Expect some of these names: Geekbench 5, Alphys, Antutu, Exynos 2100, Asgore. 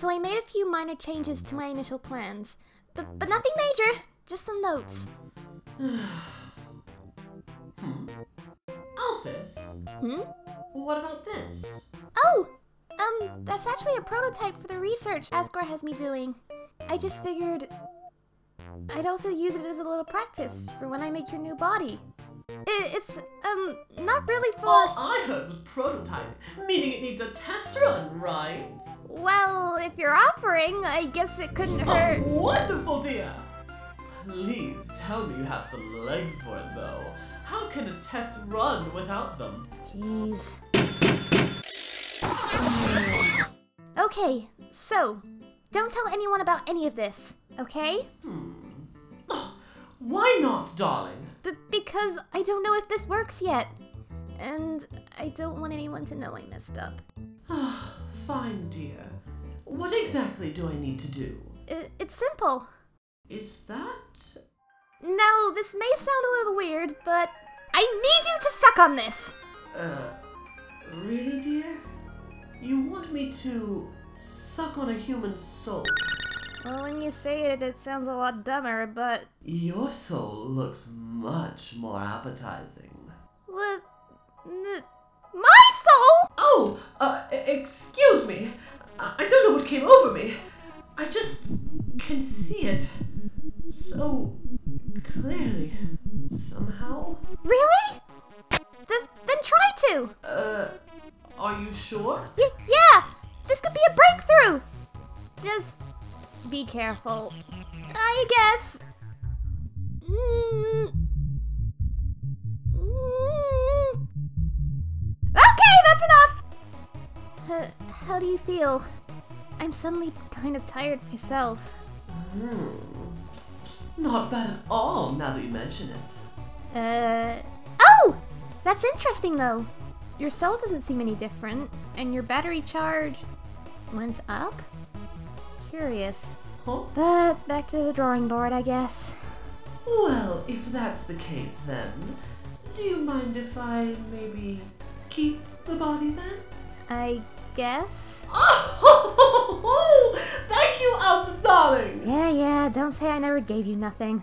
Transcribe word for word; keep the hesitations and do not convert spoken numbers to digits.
So I made a few minor changes to my initial plans. But, but nothing major, just some notes. hmm. Alphys? Hmm? What about this? Oh! Um, that's actually a prototype for the research Asgore has me doing. I just figured I'd also use it as a little practice for when I make your new body. It, it's, um, not really for— All I heard was prototype, meaning it needs a test run, right? Well, if you're offering, I guess it couldn't hurt— Oh, wonderful, dear! Please tell me you have some legs for it, though. How can a test run without them? Jeez. Okay, so, don't tell anyone about any of this, okay? Hmm. Oh, why not, darling? B- because I don't know if this works yet. And I don't want anyone to know I messed up. Fine, dear. What exactly do I need to do? It- it's simple. Is that... Now, this may sound a little weird, but I need you to suck on this! Uh, really, dear? You want me to suck on a human soul? Well, when you say it, it sounds a lot dumber, but... Your soul looks much more appetizing. What? My soul?! Oh! Uh, excuse me! I don't know what came over me! I just can see it so clearly, somehow. Really? Th- then try to! Uh, are you sure? Y- yeah! This could be a breakthrough! Just... be careful. I guess. Mm. Mm. Okay, that's enough! Uh, how do you feel? I'm suddenly kind of tired myself. Mm. Not bad at all, now that you mention it. Uh... Oh! That's interesting, though. Your cell doesn't seem any different, and your battery charge... went up? Curious. Huh? But back to the drawing board, I guess. Well, if that's the case then, do you mind if I maybe keep the body then? I guess? Oh! Ho, ho, ho, ho. Thank you, Alphys darling! Yeah, yeah, don't say I never gave you nothing.